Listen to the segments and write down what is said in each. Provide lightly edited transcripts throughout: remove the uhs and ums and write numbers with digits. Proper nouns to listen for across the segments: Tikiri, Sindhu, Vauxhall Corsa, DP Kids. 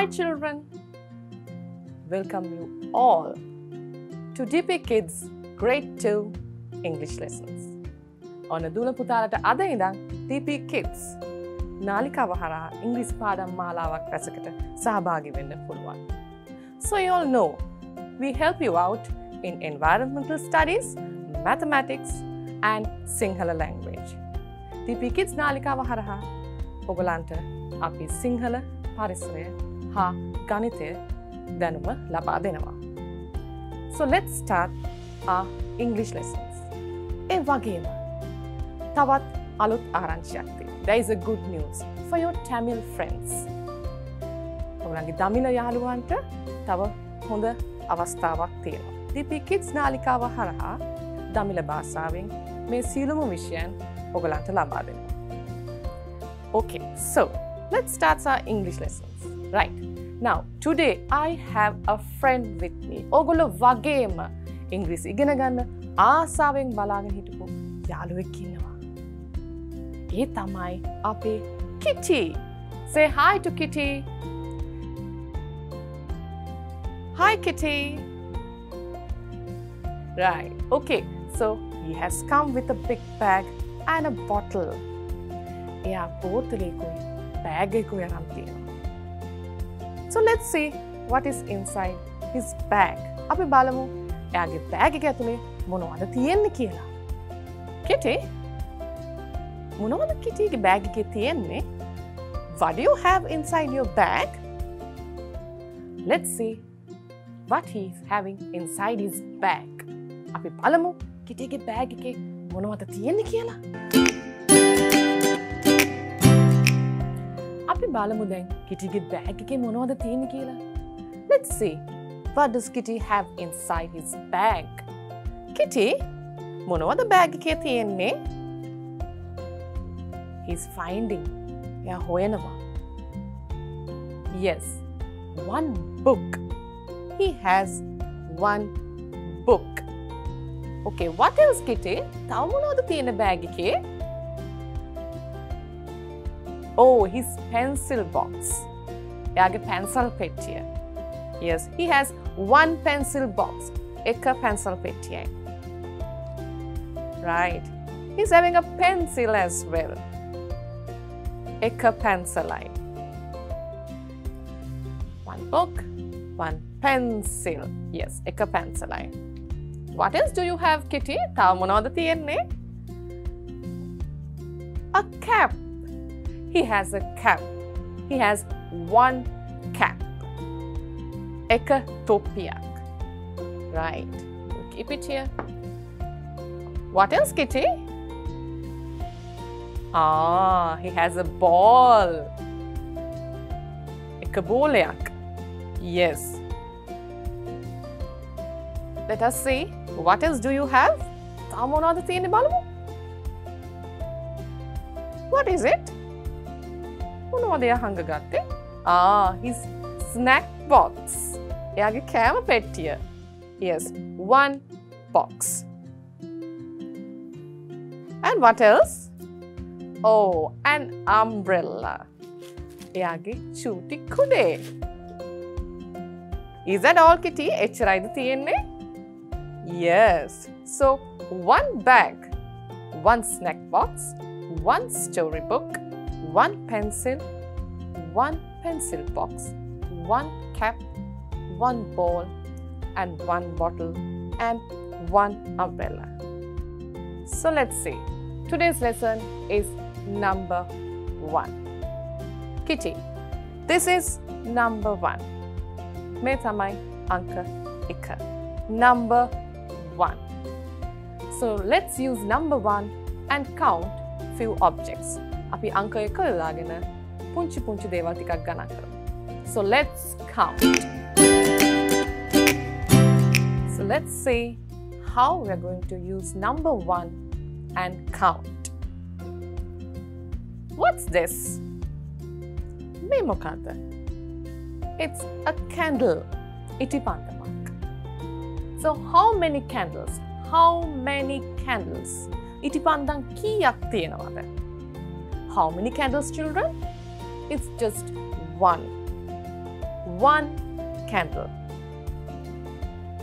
Hi children, welcome you all to DP Kids Grade 2 English Lessons. Ona duna putalata ada indan DP Kids nalikawa haraha English padam malawak rasakata sahabagi wenna puluwan. So you all know we help you out in environmental studies, mathematics and Sinhala language. DP Kids nalikawa haraha ogolanta api Sinhala parisare ha ganithe danuma laba denawa. So let's start our English lessons. E wagema tawat alut aranchyak thiyena. There is a good news for your Tamil friends. Olange Tamil yahaluwanta tawa honda avasthawak thiyena. DP Kids nalikawa haraha Tamil bhashawen me siluma vishayan ogalanta laba denawa. Okay, so let's start our English lessons. Right. Now, today I have a friend with me. Ogolo wagema English igena ganna aasawen balagen hitupu yaluwek innawa. E thamai ape Kitty. Say hi to Kitty. Hi Kitty. Right. Okay. So, he has come with a big bag and a bottle. Ya bottle ekoi So let's see what is inside his bag. Api balamu eyage bag eka athule monawada tiyenne kiyala. Kitty, monawada Kitty ge bag eke tiyenne? What do you have inside your bag? Let's see what he is having inside his bag. Api balamu Kitty ge bag eke monawada tiyenne kiyala. Kitty bag Let's see what does Kitty have inside his bag. Kitty, monawada bag eke thiyenne? He's finding ya hoyanawa. Yes, one book. He has one book. Okay, what else Kitty? Thaw monawada thiyena bag eke? Oh, his pencil box. Yage pencil pettiya. Yes, he has one pencil box. Ekka pencil pettiya. Right. He's having a pencil as well. Ekka pencilai. One book, one pencil. Yes, ekka pencilai. What else do you have, Kitty? Thaw monawada thiyenne? A cap. He has a cap. He has one cap. Eka topiak. Right. We'll keep it here. What else, Kitty? He has a ball. Eka bolyak. Yes. Let us see. What else do you have? Tamonada thiyenne balamu. What is it? His snack box. Yes, one box. And what else? Oh, an umbrella. Is that all, Kitty? Yes. So, one bag, one snack box, one storybook, one pencil box, one cap, one ball, and one bottle, and one umbrella. So let's see. Today's lesson is number 1. Kitty, this is number 1. Me thamai anka ikka. Number 1. So let's use number 1 and count few objects. Api anka ekka lagena punchi punchi dewal tikak gana karamu. So let's count. So let's see how we are going to use number 1 and count. What's this? Me mokada. It's a candle. Iti pandamak. So how many candles? How many candles? Iti pandan kiyak tiyenawada? How many candles, children? It's just one. one candle.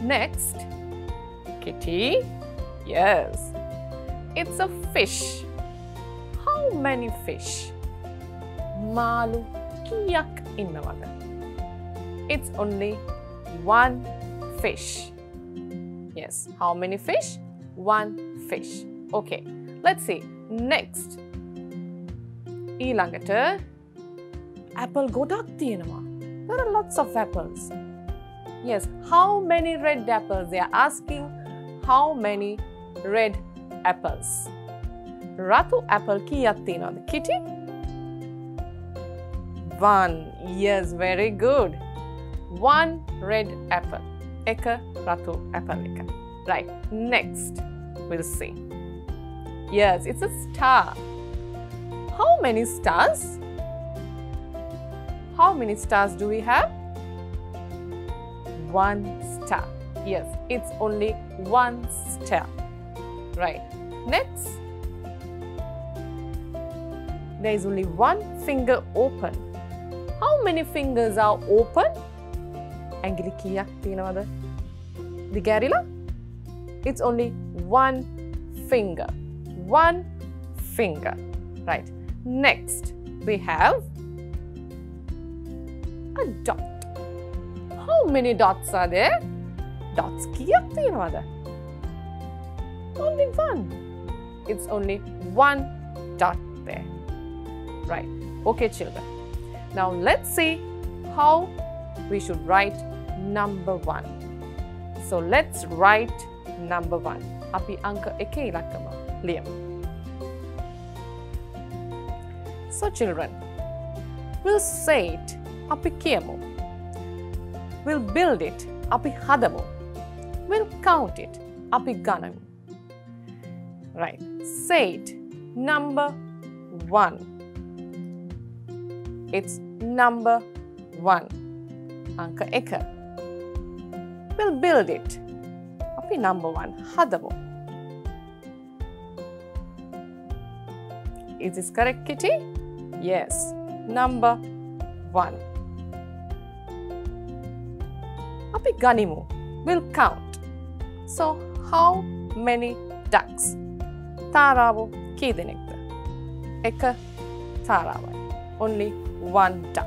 Next, Kitty. Yes, it's a fish. How many fish? Malu kiyak innavada. It's only one fish. Yes, how many fish? One fish. Okay, let's see. Next, ilangata apple godak thiyenawa. There are lots of apples. Yes, how many red apples? They are asking how many red apples. Ratu apple kiyak thiyenawada, Kitty? One. Yes, very good. One red apple. Eka ratu apple eka. Right, next we'll see. Yes, it's a star. How many stars? How many stars do we have? One star. Yes, it's only one star. Right, next. There is only one finger open. How many fingers are open? Angilikiya teenavada. The garilla? It's only one finger. One finger. Right. Next, we have a dot. How many dots are there? Dots kiya teenavada. Only one. It's only one dot there. Right. Okay, children. Now let's see how we should write number 1. So let's write number 1. Api anka eke ilakkama liyam. So children, we'll say it. Api kiyamo. We'll build it. Api hadamo. We'll count it. Api ganamo. Right. Say it. Number 1. It's number 1. Anka eka. We'll build it. Api number 1. Hadavo. Is this correct, Kitty? Yes. Number 1. Api ganimu. We'll count. So, how many ducks? Taravo kidenekta. Eka taravai. Only one duck.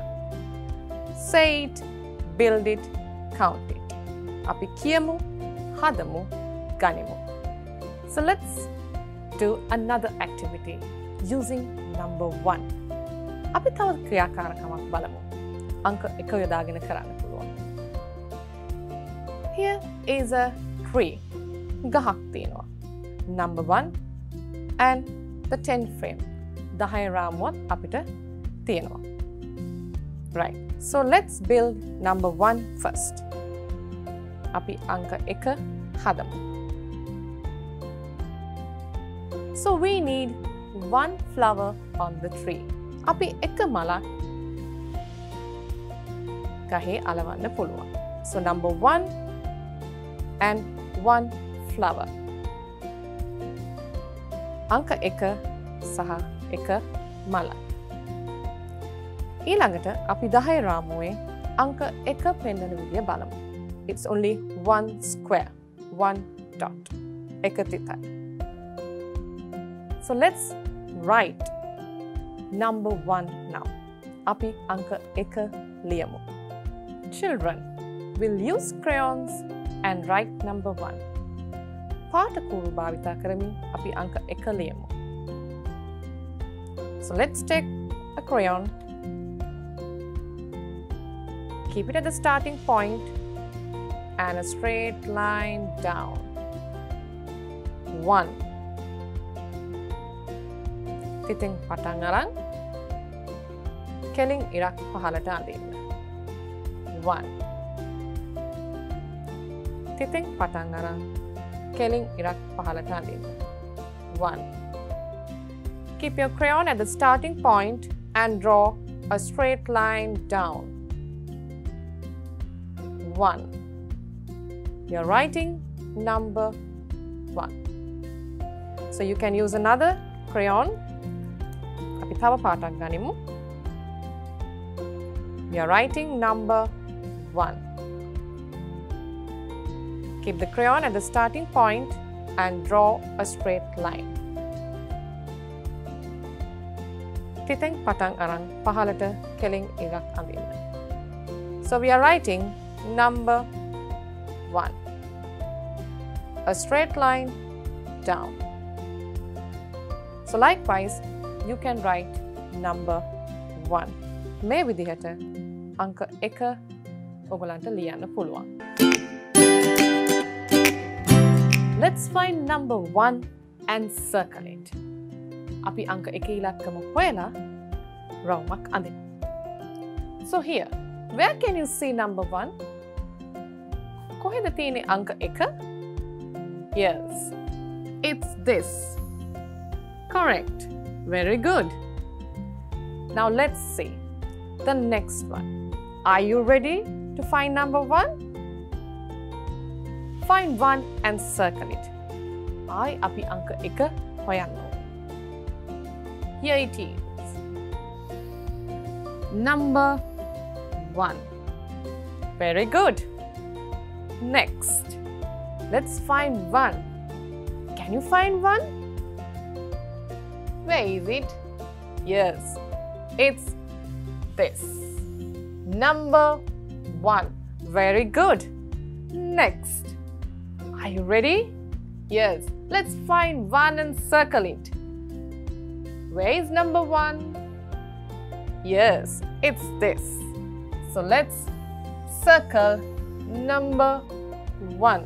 Say it, build it, count it. Api kiyamu, hadamu, ganimu. So let's do another activity using number 1. Api thavat kriyakarakamak balamu. Anka eka yodagena karanna puluwan. Here is a tree. Gahak thiyenawa. Number 1 and the 10 frame. Dahay ramuwat apita thiyenawa. Right. So let's build number 1 first. Api anka eka hadamu. So we need one flower on the tree. Api eka malak kahe alawanna puluwan. So number 1 and one flower. Anka eka saha eka malak. Ilangata api dahay ramuwe anka eka pendana vidya balamu. It's only one square, one dot. Eka titha. So let's write number 1 now. Api anka eka liyamu. Children, we'll use crayons and write number 1. Paatakuru bhavita karami api anka eka liyamu. So let's take a crayon. Keep it at the starting point and a straight line down. 1. Titin patang aran. Keling irak pahalata andinna. 1. Titin patang aran. Keling irak pahalata andinna. 1. Keep your crayon at the starting point and draw a straight line down. 1. You're writing number 1. So you can use another crayon. Api thawa paatak ganimu. We are writing number 1. Keep the crayon at the starting point and draw a straight line. Titeng patang arang pahalata keling irak ambil. So we are writing number 1. A straight line down. So likewise, you can write number 1. May vidihata angka eka ogolanta liyanna puluwan. Let's find number 1 and circle it. Api angka eke ilakkama hoyala rawamak andin. So here, where can you see number 1? Kohida thiyenne angka eka? Yes, it's this. Correct. Very good. Now let's see the next one. Are you ready to find number 1? Find 1 and circle it. I api angka eka hoyanno. Here it is. Number 1. Very good. Next, let's find 1. Can you find 1? Where is it? Yes, it's this. Number 1. Very good. Next, are you ready? Yes, let's find 1 and circle it. Where is number 1? Yes, it's this. So let's circle number 1.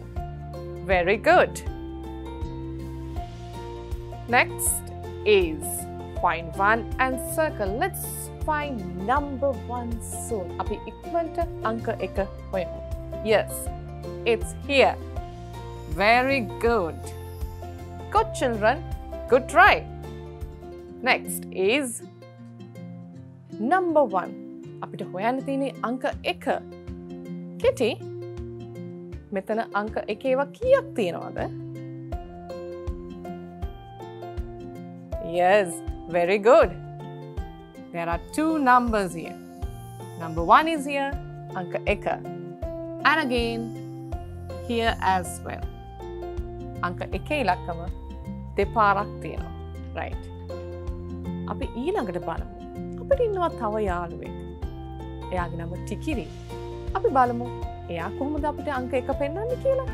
Very good. Next is find 1 and circle. Let's find number 1 soon. Api ikmanta angka eka hoyamu. Yes, it's here. Very good. Good children. Good try. Next is number 1. Apita hoyanna thiyenne angka 1. Kitty, metana angka 1 ewa kiyak thiyenawada? Yes, very good. There are 2 numbers here. Number 1 is here, angka 1. And again, here as well. Angka 1 ilakkama deparak thiyena. Right. අපි ඊළඟට බලමු. අපිට ඉන්නවා තව යාළුවෙක්. එයාගේ නම ටිකිරි. අපි බලමු එයා කොහොමද අපිට අංක 1 පෙන්වන්නේ කියලා.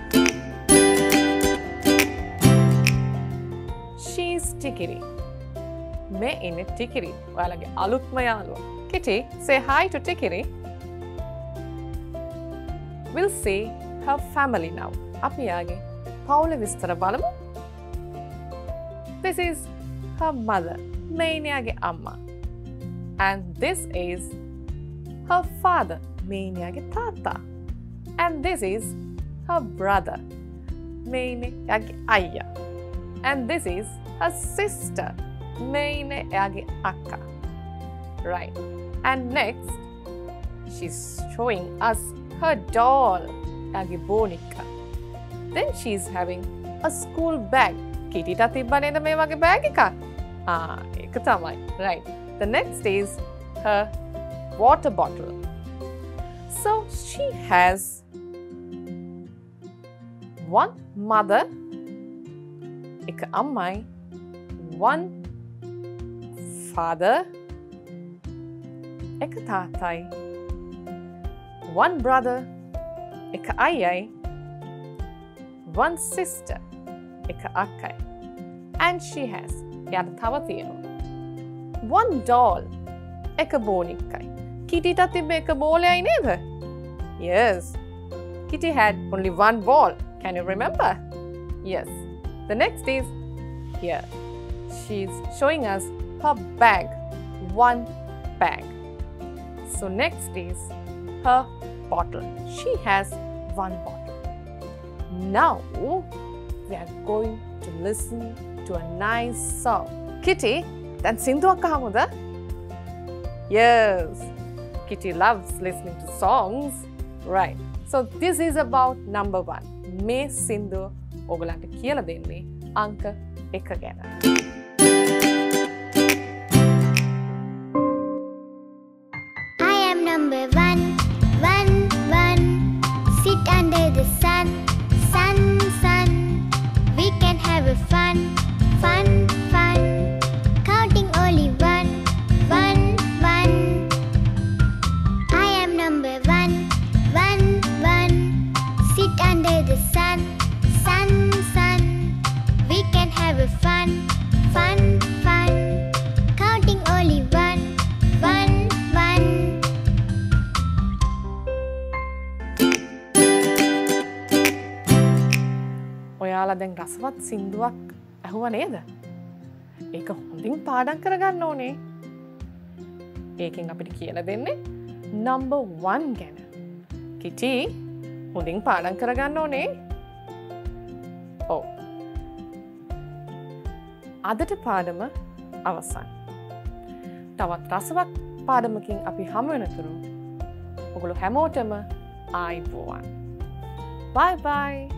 She's Tikiri. මේ ඉන්නේ ටිකිරි. ඔයාලගේ අලුත්ම යාළුවා. Kitty, say hi to Tikiri. We'll see her family now. අපි එයාගේ පවුල විස්තර බලමු. This is her mother. Meiniyage amma, and this is her father, Meiniyage tata, and this is her brother, Meiniyage ayya, and this is her sister, Meiniyage akka. Right, and next she's showing us her doll, Yage bonika. Then she's having a school bag. Kitty ta tibbane da me wage bag ekak. Ah, right. The next is her water bottle. So she has one mother, ek ammai, one father, ek tatai, one brother, ek ayai, one sister, ek akkai, and she has one doll, eka bonikkai. Kitty ta tibbe eka boleyai neda? Yes. Kitty had only one ball. Can you remember? Yes. The next is here. She's showing us her bag. One bag. So next is her bottle. She has one bottle. Now we are going to listen to a nice song. Kitty, then Sindhu akka hamuda? Yes, Kitty loves listening to songs. Right, so this is about number 1. Me Sindhu ogalanta kiyala denne anka 1 gana. I am number 1, 1, 1. රසවත් සින්දුවක් ඇහුවා නේද? ඒක හොඳින් පාඩම් කරගන්න ඕනේ. ඒකෙන් අපිට කියලා දෙන්නේ number 1 ගැන. කිචි හොඳින් පාඩම් කරගන්න ඕනේ. ඔව්. අදට පාඩම අවසන්. තවත් රසවත් පාඩමකින් අපි හමු වෙනතුරු ඔයගොල්ලෝ හැමෝටම ආයිබෝවන්. Bye bye.